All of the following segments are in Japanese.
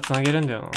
つなげるんだよな。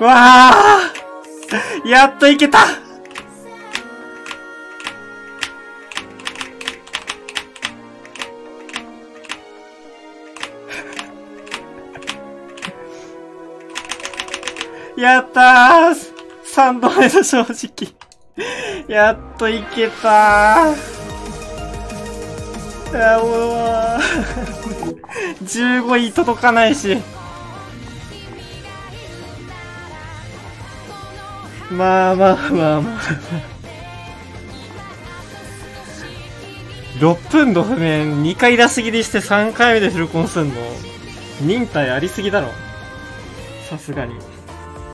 わー、やっといけた。やったー、3度目の正直。やっといけたー。あ、もう15位届かないし。まあまあまあまあ6分の譜面2回出し切りして3回目でフルコンすんの忍耐ありすぎだろ、さすがに。